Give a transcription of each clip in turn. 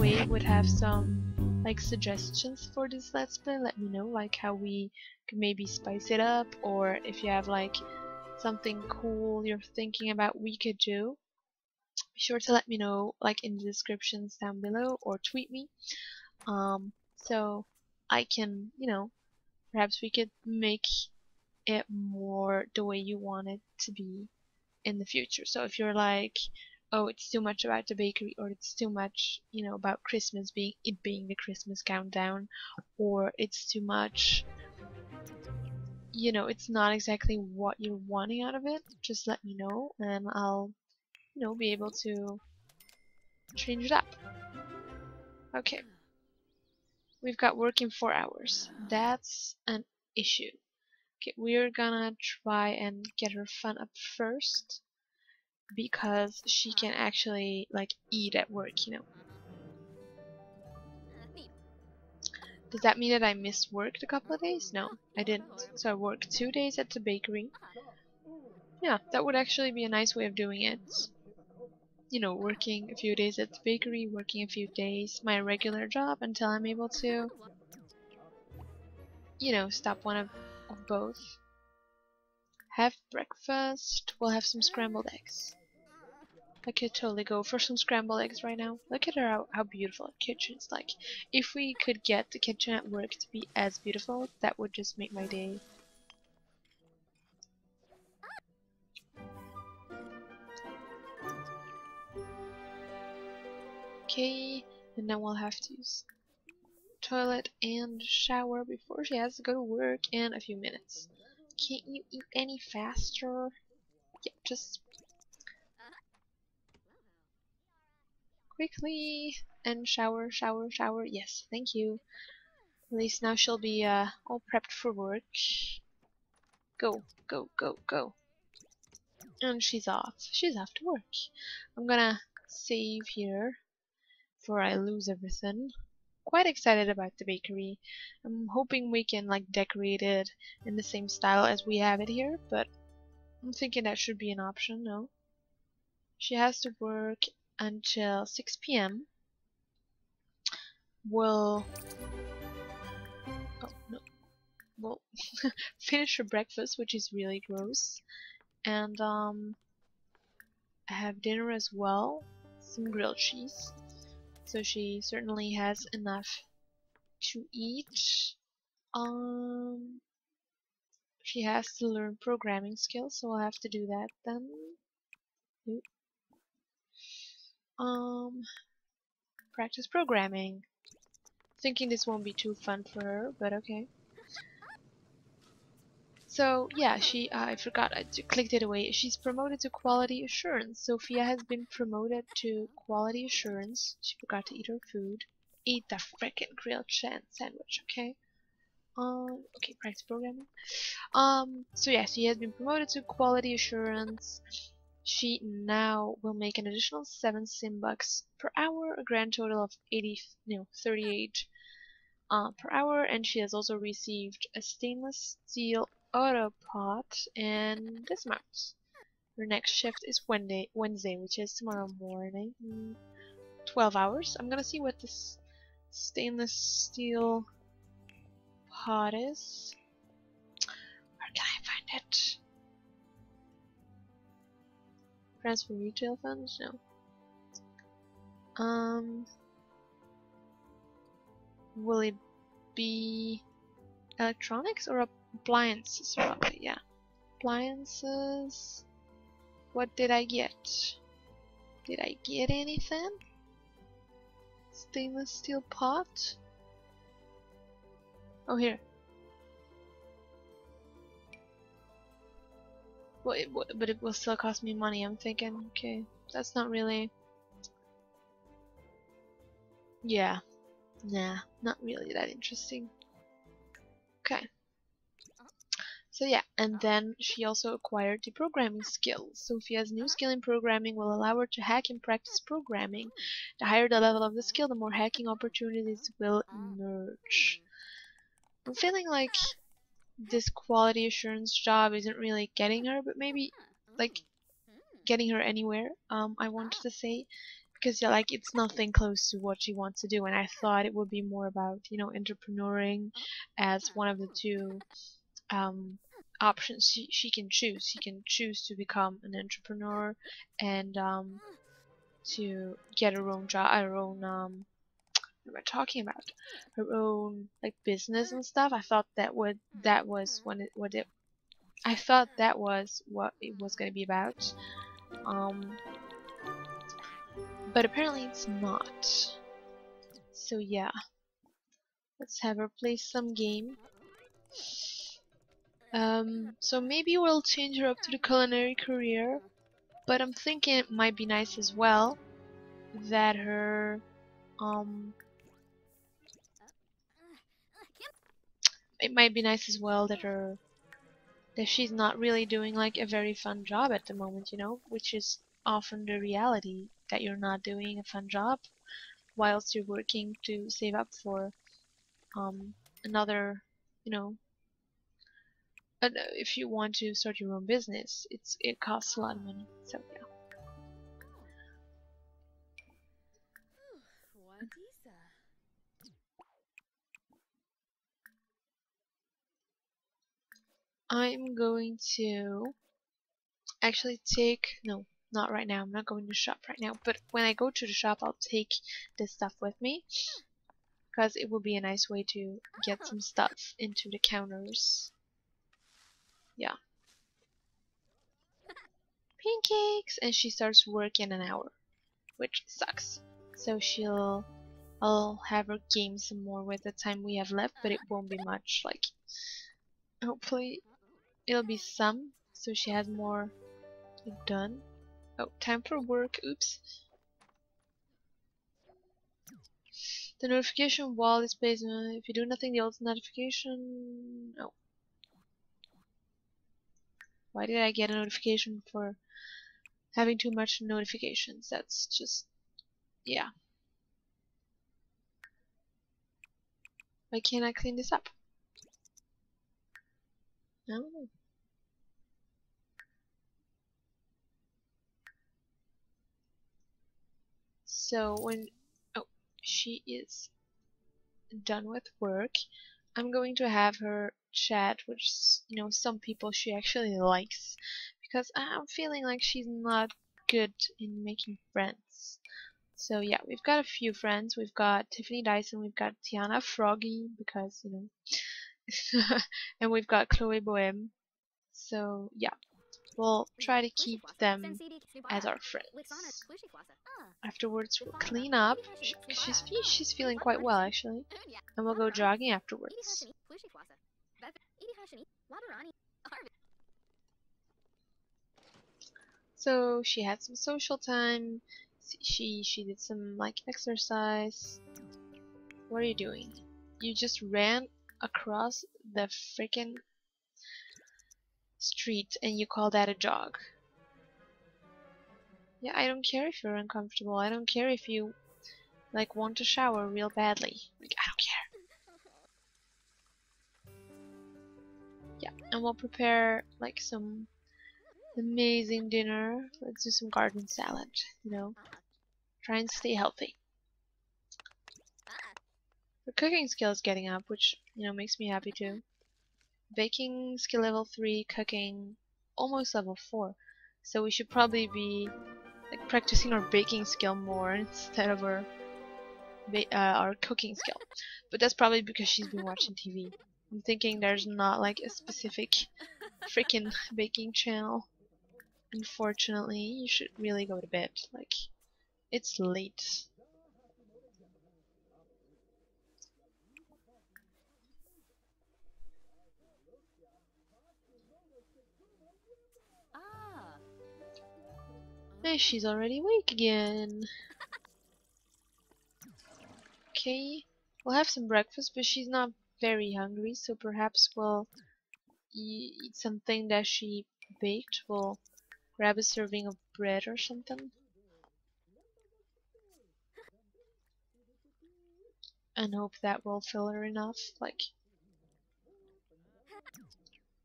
way would have some like suggestions for this Let's Play, let me know, like how we could maybe spice it up, or if you have like something cool you're thinking about we could do. Be sure to let me know like in the descriptions down below, or tweet me so I can, you know, perhaps we could make it more the way you want it to be in the future. So if you're like, oh, it's too much about the bakery, or it's too much, you know, about Christmas being it being the Christmas countdown, or it's too much, you know, it's not exactly what you're wanting out of it, just let me know and I'll, you know, be able to change it up. Okay, we've got work in 4 hours. That's an issue. Okay, we're gonna try and get her fun up first, because she can actually like eat at work, you know. Does that mean that I missed work a couple of days? No, I didn't. So I worked 2 days at the bakery. Yeah, that would actually be a nice way of doing it. You know, working a few days at the bakery, working a few days my regular job until I'm able to, you know, stop one of both. Have breakfast. We'll have some scrambled eggs. I could totally go for some scrambled eggs right now. Look at her, how beautiful the kitchen's like. If we could get the kitchen at work to be as beautiful, that would just make my day. Okay, and now we'll have to use toilet and shower before she has to go to work in a few minutes. Can't you eat any faster? Yeah, just quickly and shower, shower, shower. Yes, thank you. At least now she'll be all prepped for work. Go, go, go, go. And she's off. She's off to work. I'm gonna save here before I lose everything. Quite excited about the bakery. I'm hoping we can like decorate it in the same style as we have it here, but I'm thinking that should be an option. No, she has to work until 6 p.m. We'll we'll finish her breakfast, which is really gross, and I have dinner as well, some grilled cheese. So she certainly has enough to eat. She has to learn programming skills, so we'll have to do that then. Practice programming. Thinking this won't be too fun for her, but okay. So yeah, she I forgot, I clicked it away. She's promoted to quality assurance. Sophia has been promoted to quality assurance. She forgot to eat her food. Eat the frickin' grilled sandwich, okay? Okay, practice programming. So yeah, she has been promoted to quality assurance. She now will make an additional 7 sim bucks per hour, a grand total of 38 per hour, and she has also received a stainless steel auto pot and this amount. Her next shift is Wednesday, which is tomorrow morning. 12 hours. I'm gonna see what this stainless steel pot is. Where can I find it? Transfer retail funds? No. Will it be electronics or appliances? Probably, yeah. Appliances. What did I get? Did I get anything? Stainless steel pot? Oh, here. Well, but it will still cost me money, I'm thinking. Okay, that's not really... Yeah. Nah, not really that interesting. Okay. So yeah, and then she also acquired the programming skills. Sophia's new skill in programming will allow her to hack and practice programming. The higher the level of the skill, the more hacking opportunities will emerge. I'm feeling like this quality assurance job isn't really getting her, but maybe like getting her anywhere, I wanted to say. because like it's nothing close to what she wants to do, and I thought it would be more about, you know, entrepreneuring as one of the two options she can choose. She can choose to become an entrepreneur and to get her own job, her own what am I talking about? Her own like business and stuff. I thought that was what it was going to be about. But apparently it's not. So yeah, let's have her play some game. So maybe we'll change her up to the culinary career, but I'm thinking it might be nice as well that her that she's not really doing like a very fun job at the moment, you know, which is often the reality, that you're not doing a fun job whilst you're working to save up for another, you know, if you want to start your own business, it costs a lot of money. So yeah. I'm going to actually take, no, not right now, I'm not going to shop right now, but when I go to the shop I'll take this stuff with me, because it will be a nice way to get some stuff into the counters. Yeah. Pancakes! And she starts work in an hour, which sucks. So I'll have her game some more with the time we have left, but it won't be much, like, hopefully it'll be some, so she has more done. Oh, time for work. Oops. The notification wall is placed. If you do nothing, the old notification. Oh. Why did I get a notification for having too much notifications? That's just. Yeah. Why can't I clean this up? No. So when she is done with work, I'm going to have her chat with, you know, some people she actually likes, because I'm feeling like she's not good in making friends. So yeah, we've got a few friends. We've got Tiffany Dyson, we've got Tiana Froggy, because, you know, and we've got Chloe Boehm. So yeah, we'll try to keep them as our friends. Afterwards, we'll clean up. She's feeling quite well, actually. And we'll go jogging afterwards. So, she had some social time. She did some, like, exercise. What are you doing? You just ran across the freaking street and you call that a jog? Yeah, I don't care if you're uncomfortable. I don't care if you like want to shower real badly. Like, I don't care. Yeah, and we'll prepare like some amazing dinner. Let's do some garden salad, you know. Try and stay healthy. Her cooking skill is getting up, which, you know, makes me happy too. Baking skill level 3, cooking almost level 4. So we should probably be like practicing our baking skill more instead of our cooking skill. But that's probably because she's been watching TV. I'm thinking there's not like a specific freaking baking channel. Unfortunately, you should really go to bed. Like, it's late. And she's already awake again. Okay, we'll have some breakfast, but she's not very hungry, so perhaps we'll eat something that she baked. We'll grab a serving of bread or something. And hope that will fill her enough. Like,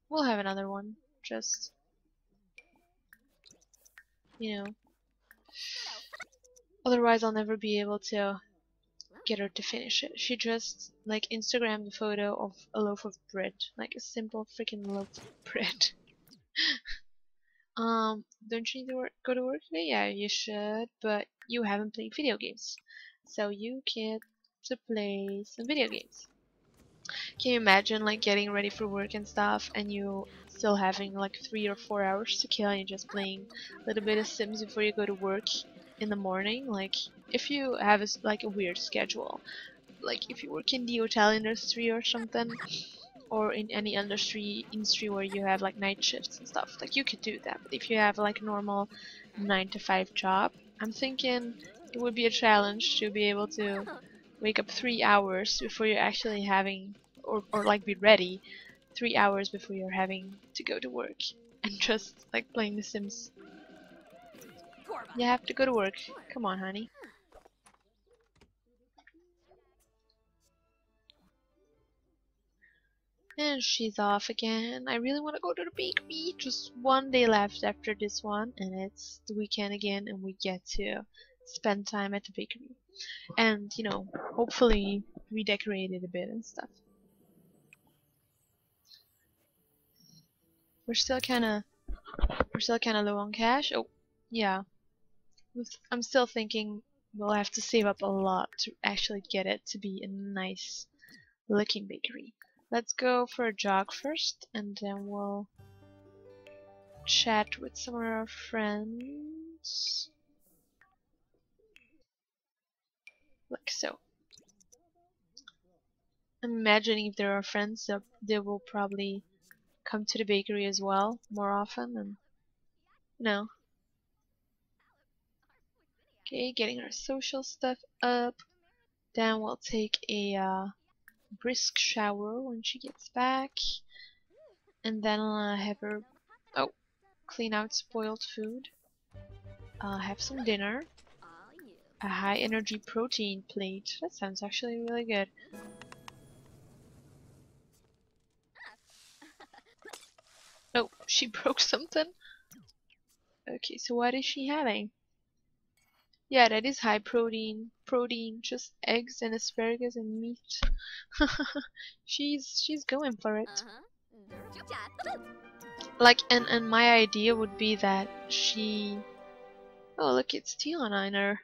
we'll have another one, just, you know, Otherwise I'll never be able to get her to finish it. She just like Instagrammed the photo of a loaf of bread, like a simple freaking loaf of bread. Don't you need to go to work today? Yeah, you should, but you haven't played video games, so you get to play some video games. Can you imagine like getting ready for work and stuff and you still having like 3 or 4 hours to kill and you're just playing a little bit of Sims before you go to work in the morning? Like if you have a, like a weird schedule, like if you work in the hotel industry or something, or in any industry where you have like night shifts and stuff, like you could do that. But if you have like normal 9-to-5 job, I'm thinking it would be a challenge to be able to wake up 3 hours before you're actually having, or like be ready 3 hours before you're having to go to work and just like playing The Sims. You have to go to work. Come on, honey. And she's off again. I really want to go to the bakery. Just one day left after this one, and it's the weekend again, and we get to spend time at the bakery. And, you know, hopefully redecorate it a bit and stuff. We're still kind of low on cash. Oh, yeah. I'm still thinking we'll have to save up a lot to actually get it to be a nice looking bakery. Let's go for a jog first, and then we'll chat with some of our friends. Like so. Imagining if there are friends, they will probably come to the bakery as well more often, and you know. Okay, getting our social stuff up. Then we'll take a brisk shower when she gets back, and then have her clean out spoiled food, have some dinner, a high energy protein plate. That sounds actually really good. Oh, she broke something. Okay, so what is she having? Yeah, that is high protein, just eggs and asparagus and meat. she's going for it. Like, and my idea would be that she... Oh, look, it's Tiana in her.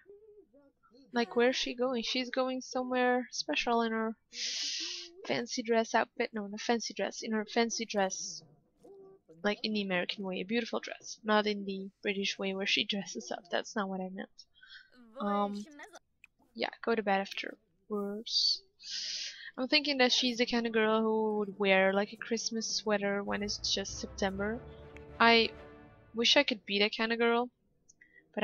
Like, where's she going? She's going somewhere special in her fancy dress outfit. No, not fancy dress. In her fancy dress. Like, in the American way, a beautiful dress. Not in the British way where she dresses up. That's not what I meant. Yeah, go to bed afterwards. I'm thinking that she's the kind of girl who would wear like a Christmas sweater when it's just September. I wish I could be that kind of girl, but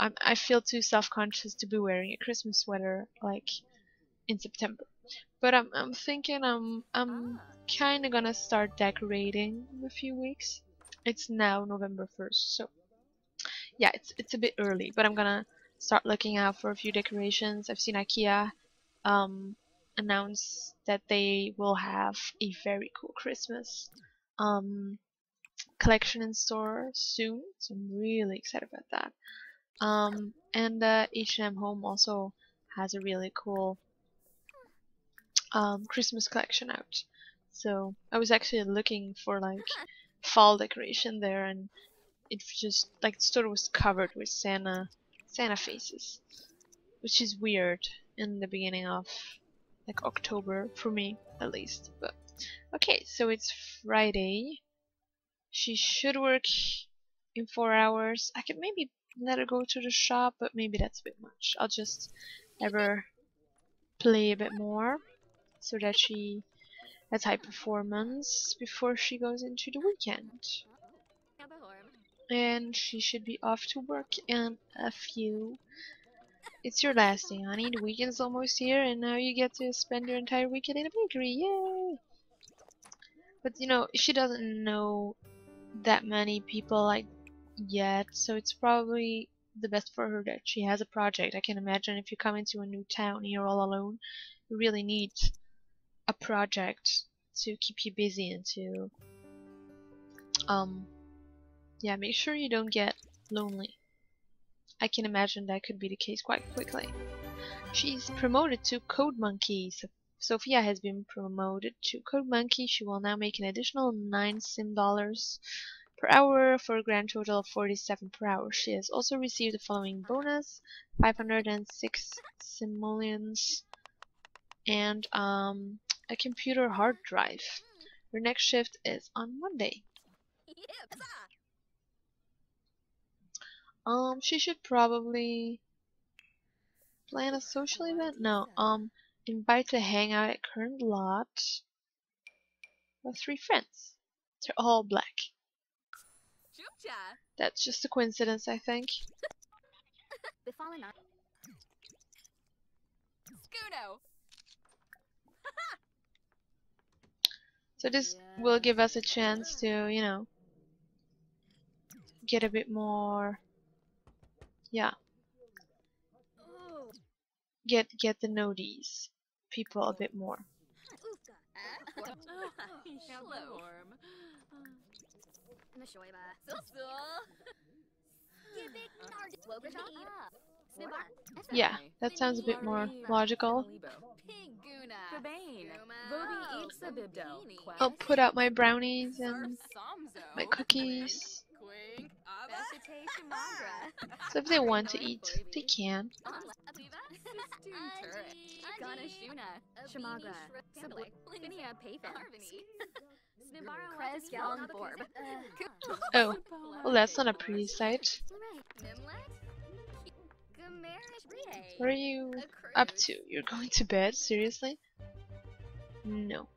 I feel too self-conscious to be wearing a Christmas sweater like in September. But I'm thinking I'm kind of gonna start decorating in a few weeks. It's now November 1st, so yeah, it's a bit early, but I'm gonna start looking out for a few decorations. I've seen IKEA announce that they will have a very cool Christmas collection in store soon, so I'm really excited about that. And H&M Home also has a really cool Christmas collection out. So I was actually looking for like fall decoration there, and it's just like the store was covered with Santa faces, which is weird in the beginning of like October for me at least. But okay, so it's Friday. She should work in 4 hours. I could maybe let her go to the shop, but maybe that's a bit much. I'll just have her play a bit more so that she has high performance before she goes into the weekend. And she should be off to work in a few. It's your last day, honey. The weekend's almost here, and now you get to spend your entire weekend in a bakery. Yay! But you know, she doesn't know that many people like yet, so it's probably the best for her that she has a project. I can imagine if you come into a new town, you're all alone, you really need a project to keep you busy and to yeah, make sure you don't get lonely. I can imagine that could be the case quite quickly. She's promoted to Code Monkey. Sophia has been promoted to Code Monkey. She will now make an additional 9 sim dollars per hour for a grand total of 47 per hour. She has also received the following bonus: 506 simoleons and a computer hard drive. Her next shift is on Monday. She should probably plan a social event. No, invite to hang out at Kern Lot with 3 friends. They're all black. That's just a coincidence, I think. So this will give us a chance to, you know, get a bit more, yeah, get to know these people a bit more. Yeah, that sounds a bit more logical. I'll put out my brownies and my cookies. So if they want to eat, they can. Oh, well, that's not a pretty sight. What are you up to? You're going to bed? Seriously? No,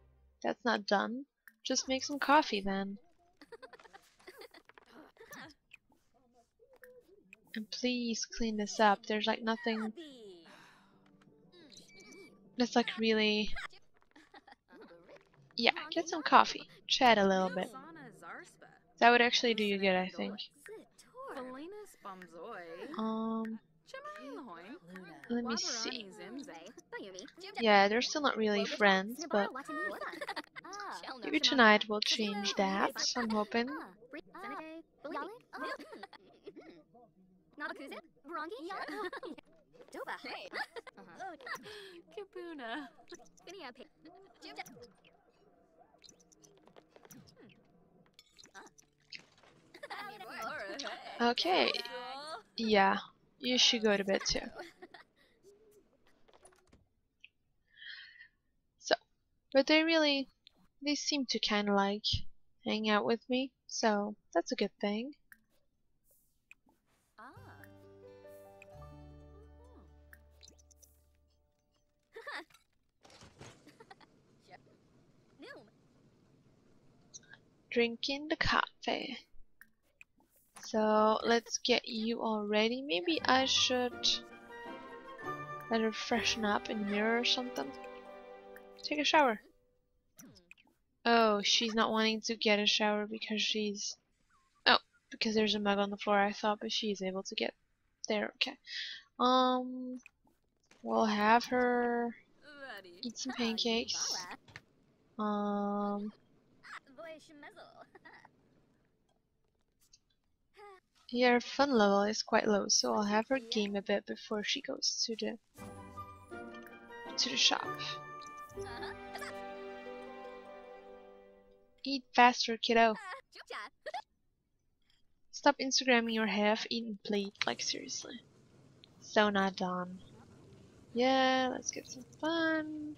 that's not done. Just make some coffee then. And please clean this up. There's like nothing that's like really... Yeah, get some coffee. Chat a little bit. That would actually do you good, I think. Let me see. Yeah, they're still not really friends, but maybe tonight we'll change that, I'm hoping. Okay. Yeah, you should go to bed too. So, but they seem to kind of like hang out with me, so that's a good thing. Drinking the coffee. So let's get you all ready. Maybe I should let her freshen up in the mirror or something. Take a shower. Oh, she's not wanting to get a shower because she's... Oh, because there's a mug on the floor, I thought, but she's able to get there. Okay. We'll have her eat some pancakes. Yeah, her fun level is quite low, so I'll have her game a bit before she goes to the shop. Eat faster, kiddo. Stop Instagramming your half-eaten plate, like seriously. So not done. Yeah, let's get some fun.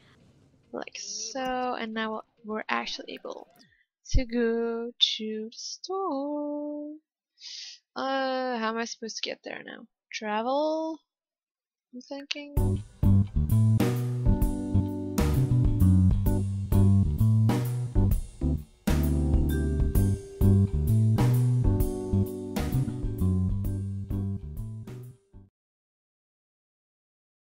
Like so, and now we're actually able to go to the store. How am I supposed to get there now? Travel? I'm thinking.